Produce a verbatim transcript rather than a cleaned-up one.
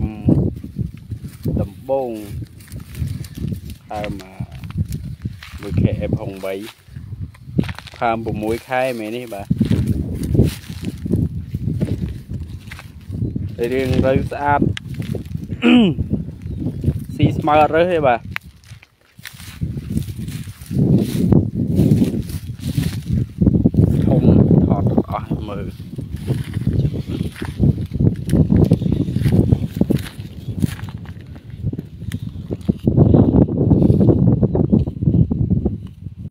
มดำบงทำมาบุกแขกพงใบทำบุกมุ้ยไข่ไหมนี่บ่าเรื่องเราสะอาดซีสมาร์ทเลยบ่าทงถอดออกมือ